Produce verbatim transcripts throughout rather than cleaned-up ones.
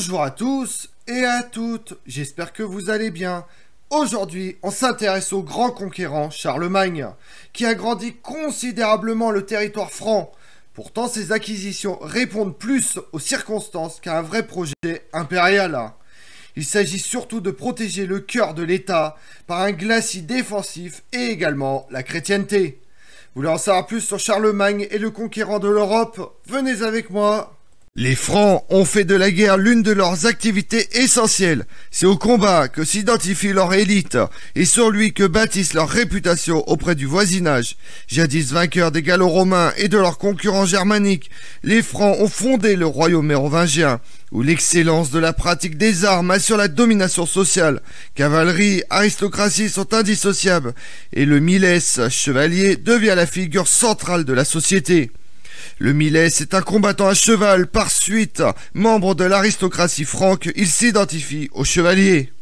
Bonjour à tous et à toutes, j'espère que vous allez bien. Aujourd'hui, on s'intéresse au grand conquérant Charlemagne, qui a agrandi considérablement le territoire franc. Pourtant, ses acquisitions répondent plus aux circonstances qu'à un vrai projet impérial. Il s'agit surtout de protéger le cœur de l'État par un glacis défensif et également la chrétienté. Vous voulez en savoir plus sur Charlemagne et le conquérant de l'Europe? Venez avec moi. Les Francs ont fait de la guerre l'une de leurs activités essentielles. C'est au combat que s'identifie leur élite et sur lui que bâtissent leur réputation auprès du voisinage. Jadis vainqueurs des Gallo-Romains et de leurs concurrents germaniques, les Francs ont fondé le royaume mérovingien, où l'excellence de la pratique des armes assure la domination sociale. Cavalerie, aristocratie sont indissociables et le milès chevalier devient la figure centrale de la société. Le milès est un combattant à cheval. Par suite, membre de l'aristocratie franque, il s'identifie aux chevaliers.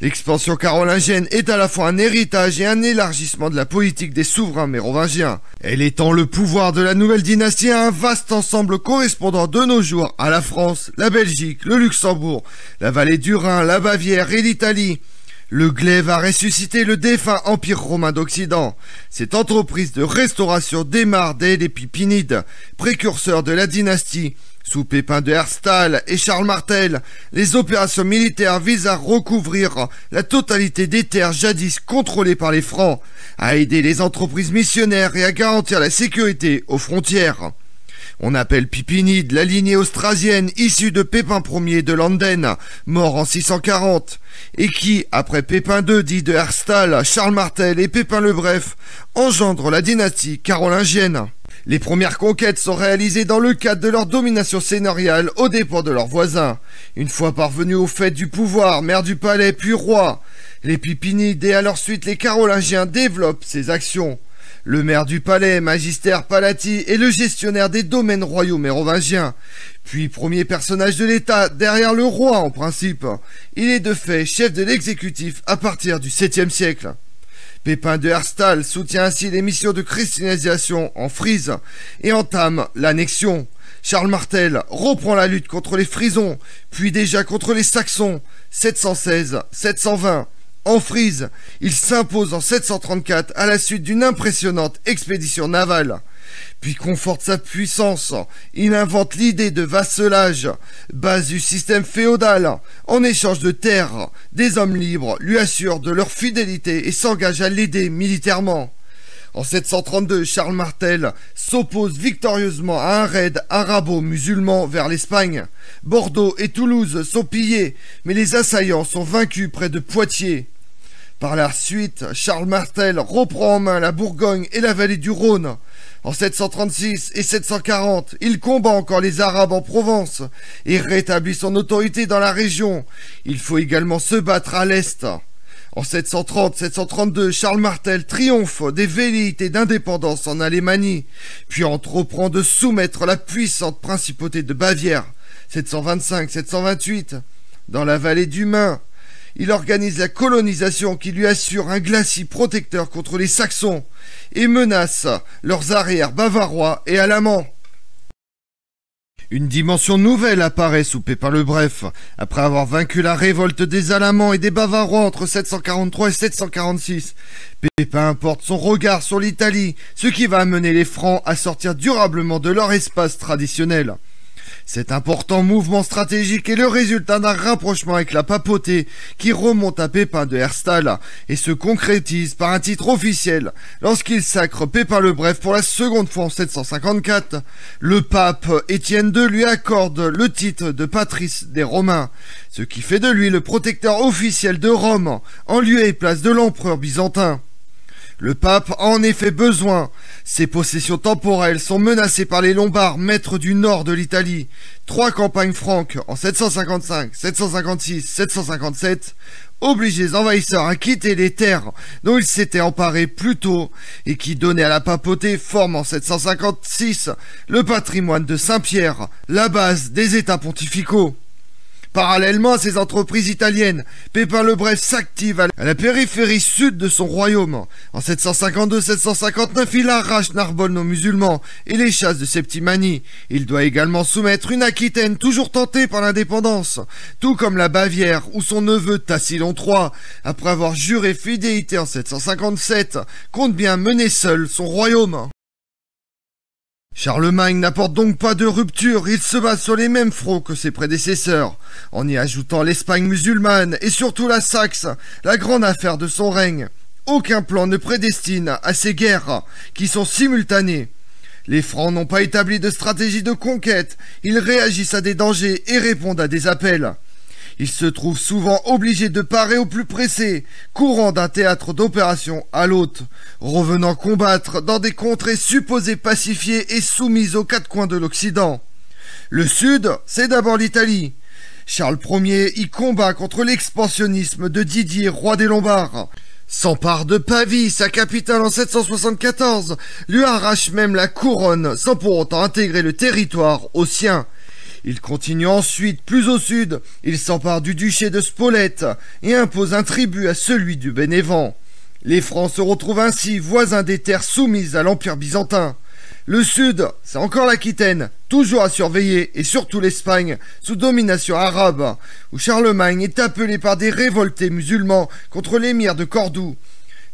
L'expansion carolingienne est à la fois un héritage et un élargissement de la politique des souverains mérovingiens. Elle étend le pouvoir de la nouvelle dynastie à un vaste ensemble correspondant de nos jours à la France, la Belgique, le Luxembourg, la vallée du Rhin, la Bavière et l'Italie. Le glaive a ressuscité le défunt Empire romain d'Occident. Cette entreprise de restauration démarre dès les Pippinides, précurseurs de la dynastie. Sous Pépin de Herstal et Charles Martel, les opérations militaires visent à recouvrir la totalité des terres jadis contrôlées par les Francs, à aider les entreprises missionnaires et à garantir la sécurité aux frontières. On appelle Pippinide la lignée austrasienne issue de Pépin Ier de Landen, mort en six cent quarante, et qui, après Pépin deux dit de Herstal, Charles Martel et Pépin le Bref, engendre la dynastie carolingienne. Les premières conquêtes sont réalisées dans le cadre de leur domination seigneuriale aux dépens de leurs voisins. Une fois parvenus au fait du pouvoir, maire du palais puis roi, les Pippinides et à leur suite les Carolingiens développent ces actions. Le maire du palais, magistère Palati, est le gestionnaire des domaines royaux mérovingiens. Puis premier personnage de l'État, derrière le roi en principe. Il est de fait chef de l'exécutif à partir du septième siècle. Pépin de Herstal soutient ainsi les missions de christianisation en Frise et entame l'annexion. Charles Martel reprend la lutte contre les Frisons, puis déjà contre les Saxons, sept cent seize sept cent vingt. En Frise, il s'impose en sept cent trente-quatre à la suite d'une impressionnante expédition navale. Puis conforte sa puissance, il invente l'idée de vasselage, base du système féodal. En échange de terres, des hommes libres lui assurent de leur fidélité et s'engagent à l'aider militairement. En sept cent trente-deux, Charles Martel s'oppose victorieusement à un raid arabo-musulman vers l'Espagne. Bordeaux et Toulouse sont pillés, mais les assaillants sont vaincus près de Poitiers. Par la suite, Charles Martel reprend en main la Bourgogne et la vallée du Rhône. En sept cent trente-six et sept cent quarante, il combat encore les Arabes en Provence et rétablit son autorité dans la région. Il faut également se battre à l'Est. En sept cent trente sept cent trente-deux, Charles Martel triomphe des velléités d'indépendance en Allemagne, puis entreprend de soumettre la puissante principauté de Bavière. sept cent vingt-cinq sept cent vingt-huit, dans la vallée du Main, il organise la colonisation qui lui assure un glacis protecteur contre les Saxons et menace leurs arrières bavarois et alamans. Une dimension nouvelle apparaît sous Pépin le Bref. Après avoir vaincu la révolte des Alamans et des Bavarois entre sept cent quarante-trois et sept cent quarante-six, Pépin porte son regard sur l'Italie, ce qui va amener les Francs à sortir durablement de leur espace traditionnel. Cet important mouvement stratégique est le résultat d'un rapprochement avec la papauté qui remonte à Pépin de Herstal et se concrétise par un titre officiel lorsqu'il sacre Pépin le Bref pour la seconde fois en sept cent cinquante-quatre. Le pape Étienne deux lui accorde le titre de patrice des Romains, ce qui fait de lui le protecteur officiel de Rome en lieu et place de l'empereur byzantin. Le pape a en effet besoin. Ses possessions temporelles sont menacées par les Lombards, maîtres du nord de l'Italie. Trois campagnes franques en sept cent cinquante-cinq, sept cent cinquante-six, sept cent cinquante-sept obligent les envahisseurs à quitter les terres dont ils s'étaient emparés plus tôt et qui donnaient à la papauté forme en sept cent cinquante-six le patrimoine de Saint-Pierre, la base des États pontificaux. Parallèlement à ses entreprises italiennes, Pépin le Bref s'active à la périphérie sud de son royaume. En sept cent cinquante-deux sept cent cinquante-neuf, il arrache Narbonne aux musulmans et les chasse de Septimanie. Il doit également soumettre une Aquitaine toujours tentée par l'indépendance, tout comme la Bavière où son neveu Tassilon trois, après avoir juré fidélité en sept cent cinquante-sept, compte bien mener seul son royaume. Charlemagne n'apporte donc pas de rupture, il se base sur les mêmes fronts que ses prédécesseurs, en y ajoutant l'Espagne musulmane et surtout la Saxe, la grande affaire de son règne. Aucun plan ne prédestine à ces guerres, qui sont simultanées. Les Francs n'ont pas établi de stratégie de conquête, ils réagissent à des dangers et répondent à des appels. Ils se trouvent souvent obligés de parer au plus pressé, courant d'un théâtre d'opération à l'autre, revenant combattre dans des contrées supposées pacifiées et soumises aux quatre coins de l'Occident. Le Sud, c'est d'abord l'Italie. Charles premier y combat contre l'expansionnisme de Didier, roi des Lombards. S'empare de Pavie, sa capitale en sept cent soixante-quatorze, lui arrache même la couronne sans pour autant intégrer le territoire au sien. Il continue ensuite plus au sud, il s'empare du duché de Spolète et impose un tribut à celui du Bénévent. Les Francs se retrouvent ainsi voisins des terres soumises à l'Empire byzantin. Le sud, c'est encore l'Aquitaine, toujours à surveiller, et surtout l'Espagne, sous domination arabe, où Charlemagne est appelé par des révoltés musulmans contre l'émir de Cordoue.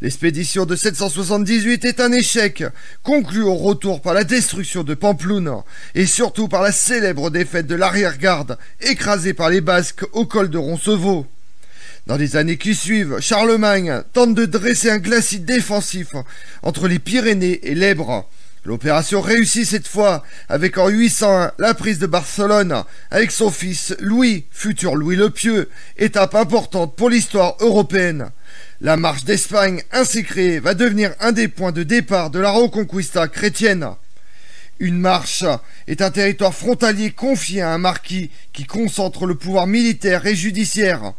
L'expédition de sept cent soixante-dix-huit est un échec, conclu au retour par la destruction de Pampelune, et surtout par la célèbre défaite de l'arrière-garde, écrasée par les Basques au col de Roncevaux. Dans les années qui suivent, Charlemagne tente de dresser un glacis défensif entre les Pyrénées et l'Èbre. L'opération réussit cette fois, avec en huit cent un la prise de Barcelone, avec son fils Louis, futur Louis le Pieux, étape importante pour l'histoire européenne. La marche d'Espagne, ainsi créée, va devenir un des points de départ de la Reconquista chrétienne. Une marche est un territoire frontalier confié à un marquis qui concentre le pouvoir militaire et judiciaire.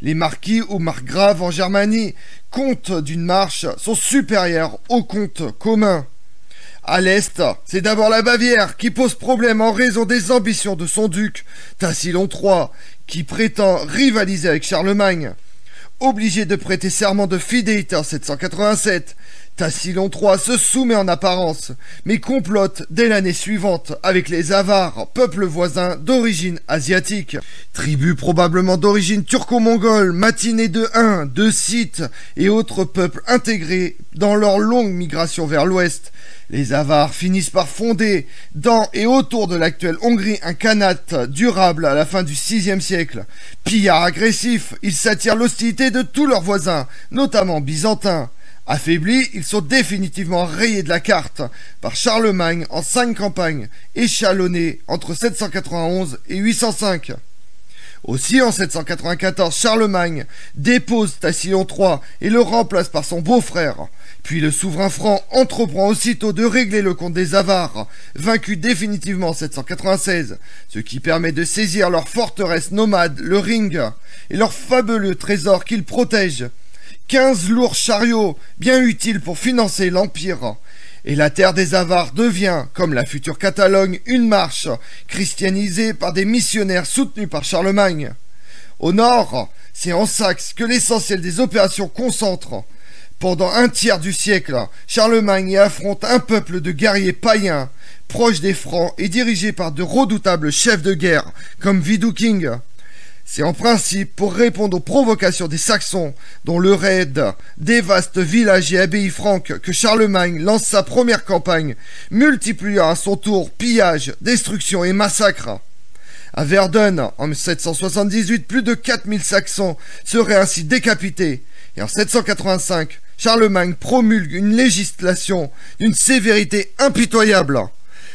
Les marquis ou margraves en Germanie, comtes d'une marche, sont supérieurs aux comtes communs. À l'est, c'est d'abord la Bavière qui pose problème en raison des ambitions de son duc, Tassilon trois, qui prétend rivaliser avec Charlemagne. Obligé de prêter serment de fidélité en sept cent quatre-vingt-sept, Tassilon trois se soumet en apparence, mais complote dès l'année suivante avec les Avars, peuple voisin d'origine asiatique. Tribu probablement d'origine turco-mongole, matinée de Huns, de Scythes et autres peuples intégrés dans leur longue migration vers l'ouest. Les Avars finissent par fonder, dans et autour de l'actuelle Hongrie, un khanat durable à la fin du sixième siècle. Pillards agressifs, ils s'attirent l'hostilité de tous leurs voisins, notamment byzantins. Affaiblis, ils sont définitivement rayés de la carte par Charlemagne en cinq campagnes, échelonnées entre sept cent quatre-vingt-onze et huit cent cinq. Aussi, en sept cent quatre-vingt-quatorze, Charlemagne dépose Tassilon trois et le remplace par son beau-frère. Puis le souverain franc entreprend aussitôt de régler le compte des Avars, vaincus définitivement en sept cent quatre-vingt-seize, ce qui permet de saisir leur forteresse nomade, le Ring, et leur fabuleux trésor qu'ils protègent. quinze lourds chariots, bien utiles pour financer l'Empire. Et la terre des Avars devient, comme la future Catalogne, une marche, christianisée par des missionnaires soutenus par Charlemagne. Au nord, c'est en Saxe que l'essentiel des opérations concentre. Pendant un tiers du siècle, Charlemagne y affronte un peuple de guerriers païens, proches des Francs et dirigés par de redoutables chefs de guerre, comme Widukind. C'est en principe pour répondre aux provocations des Saxons, dont le raid dévaste villages et abbayes franques, que Charlemagne lance sa première campagne, multipliant à son tour pillages, destructions et massacres. À Verdun, en sept cent soixante-dix-huit, plus de quatre mille Saxons seraient ainsi décapités, et en sept cent quatre-vingt-cinq, Charlemagne promulgue une législation d'une sévérité impitoyable.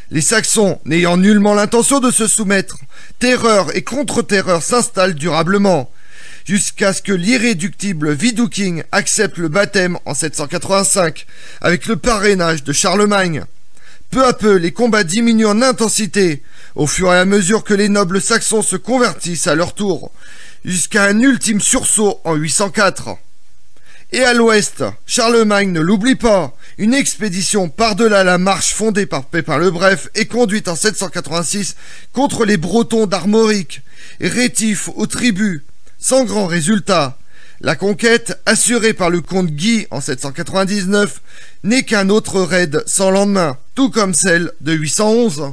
Les Saxons, n'ayant nullement l'intention de se soumettre, terreur et contre-terreur s'installent durablement, jusqu'à ce que l'irréductible Widukind accepte le baptême en sept cent quatre-vingt-cinq, avec le parrainage de Charlemagne. Peu à peu, les combats diminuent en intensité, au fur et à mesure que les nobles saxons se convertissent à leur tour, jusqu'à un ultime sursaut en huit cent quatre. Et à l'ouest, Charlemagne ne l'oublie pas, une expédition par-delà la Marche fondée par Pépin le Bref et conduite en sept cent quatre-vingt-six contre les Bretons d'Armorique, rétifs aux tribus, sans grand résultat. La conquête, assurée par le comte Guy en sept cent quatre-vingt-dix-neuf, n'est qu'un autre raid sans lendemain, tout comme celle de huit cent onze.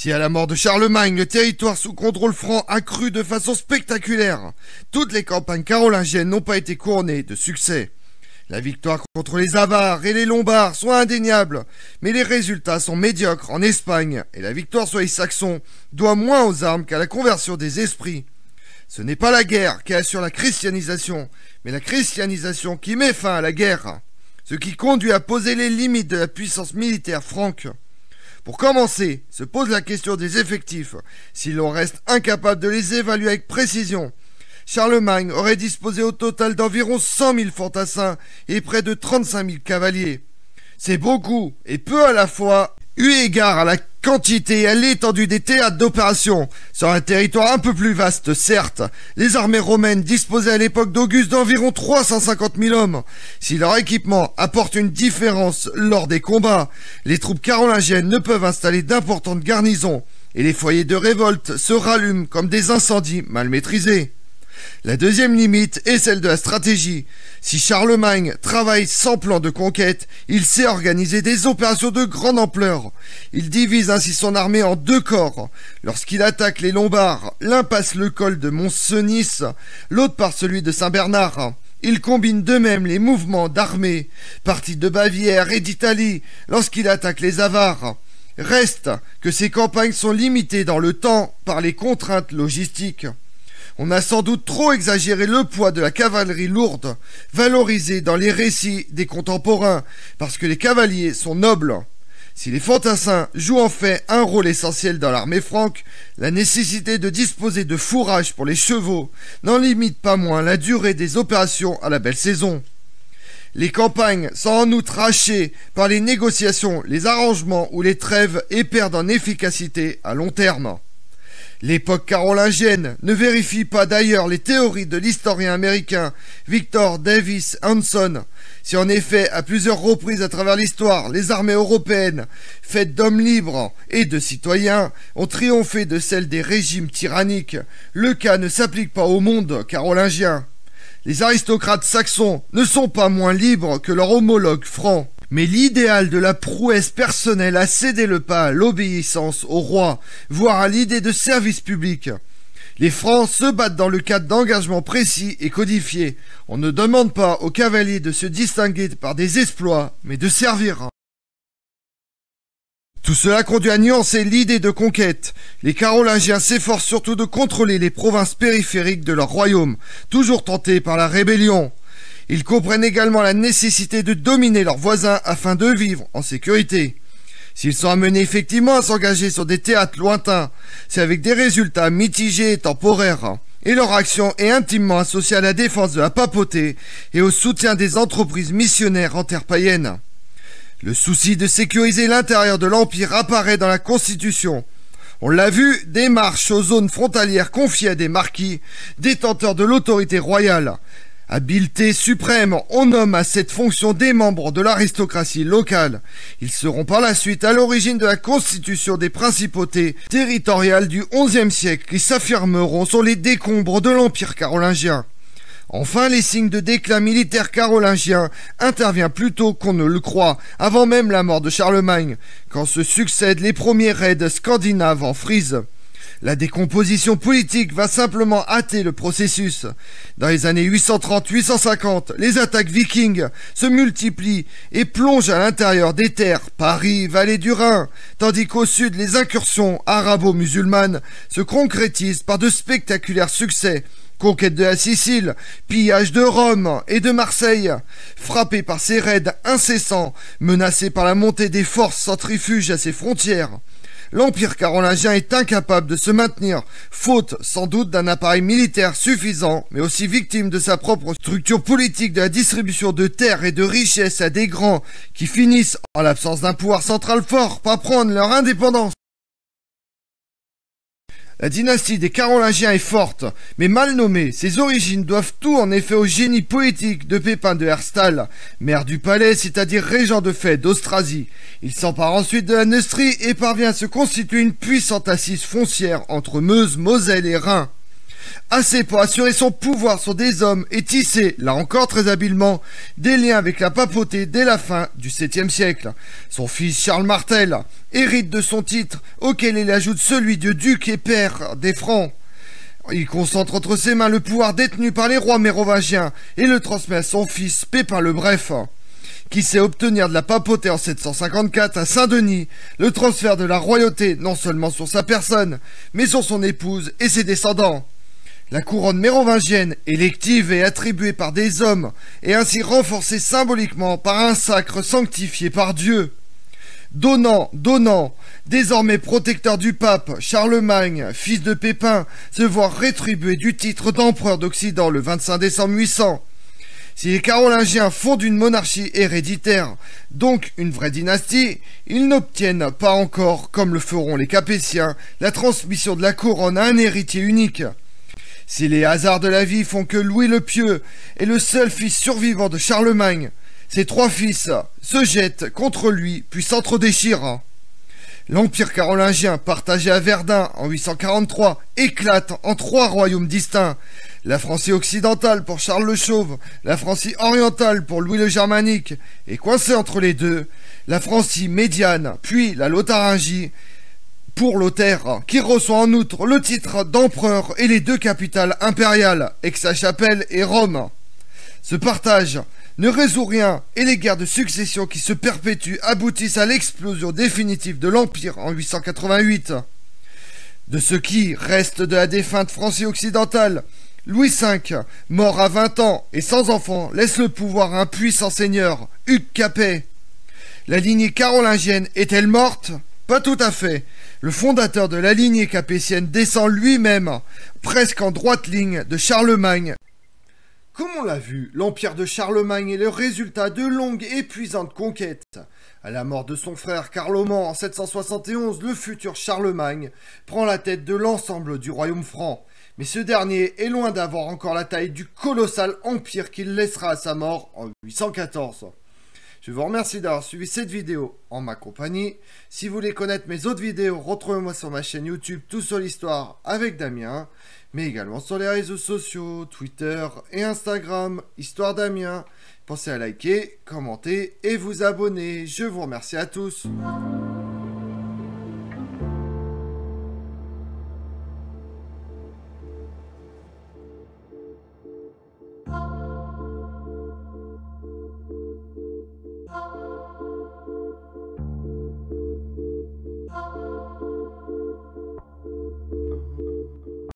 Si à la mort de Charlemagne, le territoire sous contrôle franc a cru de façon spectaculaire, toutes les campagnes carolingiennes n'ont pas été couronnées de succès. La victoire contre les Avars et les Lombards sont indéniables, mais les résultats sont médiocres en Espagne, et la victoire sur les Saxons doit moins aux armes qu'à la conversion des esprits. Ce n'est pas la guerre qui assure la christianisation, mais la christianisation qui met fin à la guerre, ce qui conduit à poser les limites de la puissance militaire franque. Pour commencer, se pose la question des effectifs. Si l'on reste incapable de les évaluer avec précision, Charlemagne aurait disposé au total d'environ cent mille fantassins et près de trente-cinq mille cavaliers. C'est beaucoup et peu à la fois, eu égard à la quantité et à l'étendue des théâtres d'opération. Sur un territoire un peu plus vaste, certes, les armées romaines disposaient à l'époque d'Auguste d'environ trois cent cinquante mille hommes. Si leur équipement apporte une différence lors des combats, les troupes carolingiennes ne peuvent installer d'importantes garnisons, et les foyers de révolte se rallument comme des incendies mal maîtrisés. La deuxième limite est celle de la stratégie. Si Charlemagne travaille sans plan de conquête, il sait organiser des opérations de grande ampleur. Il divise ainsi son armée en deux corps. Lorsqu'il attaque les Lombards, l'un passe le col de Mont-Cenis, l'autre par celui de Saint-Bernard. Il combine de même les mouvements d'armée, partis de Bavière et d'Italie, lorsqu'il attaque les Avars. Reste que ces campagnes sont limitées dans le temps par les contraintes logistiques. On a sans doute trop exagéré le poids de la cavalerie lourde, valorisée dans les récits des contemporains, parce que les cavaliers sont nobles. Si les fantassins jouent en fait un rôle essentiel dans l'armée franque, la nécessité de disposer de fourrage pour les chevaux n'en limite pas moins la durée des opérations à la belle saison. Les campagnes sont en outre hachées par les négociations, les arrangements ou les trêves et perdent en efficacité à long terme. L'époque carolingienne ne vérifie pas d'ailleurs les théories de l'historien américain Victor Davis Hanson. Si en effet, à plusieurs reprises à travers l'histoire, les armées européennes, faites d'hommes libres et de citoyens, ont triomphé de celles des régimes tyranniques, le cas ne s'applique pas au monde carolingien. Les aristocrates saxons ne sont pas moins libres que leurs homologues francs. Mais l'idéal de la prouesse personnelle a cédé le pas à l'obéissance au roi, voire à l'idée de service public. Les Francs se battent dans le cadre d'engagements précis et codifiés. On ne demande pas aux cavaliers de se distinguer par des exploits, mais de servir. Tout cela conduit à nuancer l'idée de conquête. Les Carolingiens s'efforcent surtout de contrôler les provinces périphériques de leur royaume, toujours tentés par la rébellion. Ils comprennent également la nécessité de dominer leurs voisins afin de vivre en sécurité. S'ils sont amenés effectivement à s'engager sur des théâtres lointains, c'est avec des résultats mitigés et temporaires, et leur action est intimement associée à la défense de la papauté et au soutien des entreprises missionnaires en terre païenne. Le souci de sécuriser l'intérieur de l'Empire apparaît dans la Constitution. On l'a vu, des marches aux zones frontalières confiées à des marquis, détenteurs de l'autorité royale. Habileté suprême, on nomme à cette fonction des membres de l'aristocratie locale. Ils seront par la suite à l'origine de la constitution des principautés territoriales du onzième siècle qui s'affirmeront sur les décombres de l'Empire carolingien. Enfin, les signes de déclin militaire carolingien interviennent plus tôt qu'on ne le croit, avant même la mort de Charlemagne, quand se succèdent les premiers raids scandinaves en Frise. La décomposition politique va simplement hâter le processus. Dans les années huit cent trente à huit cent cinquante, les attaques vikings se multiplient et plongent à l'intérieur des terres, Paris, vallée du Rhin, tandis qu'au sud, les incursions arabo-musulmanes se concrétisent par de spectaculaires succès. Conquête de la Sicile, pillage de Rome et de Marseille. Frappé par ces raids incessants, menacé par la montée des forces centrifuges à ses frontières, l'Empire carolingien est incapable de se maintenir, faute sans doute d'un appareil militaire suffisant, mais aussi victime de sa propre structure politique de la distribution de terres et de richesses à des grands qui finissent, en l'absence d'un pouvoir central fort, par prendre leur indépendance. La dynastie des Carolingiens est forte, mais mal nommée. Ses origines doivent tout en effet au génie poétique de Pépin de Herstal, maire du palais, c'est-à-dire régent de fait d'Austrasie. Il s'empare ensuite de la Neustrie et parvient à se constituer une puissante assise foncière entre Meuse, Moselle et Rhin. Assez pour assurer son pouvoir sur des hommes et tisser, là encore très habilement, des liens avec la papauté dès la fin du septième siècle. Son fils Charles Martel hérite de son titre, auquel il ajoute celui de duc et pair des Francs. Il concentre entre ses mains le pouvoir détenu par les rois mérovingiens et le transmet à son fils Pépin le Bref, qui sait obtenir de la papauté en sept cent cinquante-quatre à Saint-Denis le transfert de la royauté non seulement sur sa personne, mais sur son épouse et ses descendants. La couronne mérovingienne, élective et attribuée par des hommes, est ainsi renforcée symboliquement par un sacre sanctifié par Dieu. Donnant, donnant, désormais protecteur du pape, Charlemagne, fils de Pépin, se voit rétribuer du titre d'empereur d'Occident le vingt-cinq décembre huit cents. Si les Carolingiens fondent une monarchie héréditaire, donc une vraie dynastie, ils n'obtiennent pas encore, comme le feront les Capétiens, la transmission de la couronne à un héritier unique. Si les hasards de la vie font que Louis le Pieux est le seul fils survivant de Charlemagne, ses trois fils se jettent contre lui puis s'entre-déchirent. L'Empire carolingien, partagé à Verdun en huit cent quarante-trois, éclate en trois royaumes distincts. La Francie occidentale pour Charles le Chauve, la Francie orientale pour Louis le Germanique, et coincée entre les deux, la Francie médiane, puis la Lotharingie, pour Lothaire, qui reçoit en outre le titre d'empereur et les deux capitales impériales, Aix-la-Chapelle et Rome. Ce partage ne résout rien et les guerres de succession qui se perpétuent aboutissent à l'explosion définitive de l'Empire en huit cent quatre-vingt-huit. De ce qui reste de la défunte Francie occidentale, Louis cinq, mort à vingt ans et sans enfant, laisse le pouvoir à un puissant seigneur, Hugues Capet. La lignée carolingienne est-elle morte ? Pas tout à fait. Le fondateur de la lignée capétienne descend lui-même, presque en droite ligne, de Charlemagne. Comme on l'a vu, l'empire de Charlemagne est le résultat de longues et épuisantes conquêtes. À la mort de son frère Carloman en sept cent soixante et onze, le futur Charlemagne prend la tête de l'ensemble du royaume franc. Mais ce dernier est loin d'avoir encore la taille du colossal empire qu'il laissera à sa mort en huit cent quatorze. Je vous remercie d'avoir suivi cette vidéo en ma compagnie. Si vous voulez connaître mes autres vidéos, retrouvez-moi sur ma chaîne YouTube Tout sur l'Histoire avec Damien, mais également sur les réseaux sociaux, Twitter et Instagram, Histoire Damien. Pensez à liker, commenter et vous abonner. Je vous remercie à tous.